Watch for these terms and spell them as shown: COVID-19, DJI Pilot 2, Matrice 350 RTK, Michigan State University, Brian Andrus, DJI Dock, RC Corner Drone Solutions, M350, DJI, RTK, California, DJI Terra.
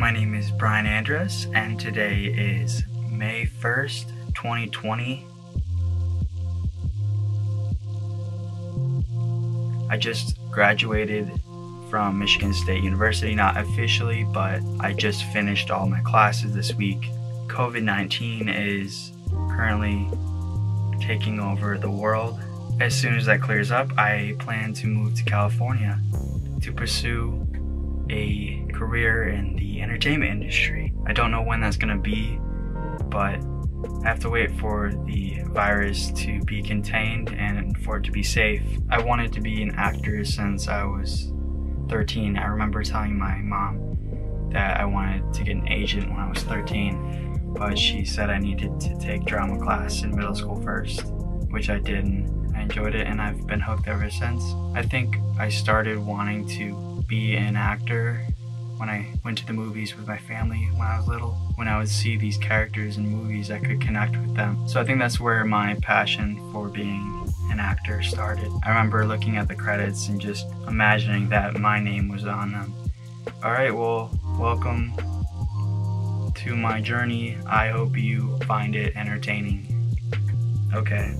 My name is Brian Andrus, and today is May 1st, 2020. I just graduated from Michigan State University, not officially, but I just finished all my classes this week. COVID-19 is currently taking over the world. As soon as that clears up, I plan to move to California to pursue a career in the entertainment industry. I don't know when that's gonna be, but I have to wait for the virus to be contained and for it to be safe. I wanted to be an actor since I was 13. I remember telling my mom that I wanted to get an agent when I was 13, but she said I needed to take drama class in middle school first, which I did, and I enjoyed it, and I've been hooked ever since. I think I started wanting to be an actor when I went to the movies with my family when I was little. When I would see these characters in movies, I could connect with them. So I think that's where my passion for being an actor started. I remember looking at the credits and just imagining that my name was on them. All right, well, welcome to my journey. I hope you find it entertaining. Okay.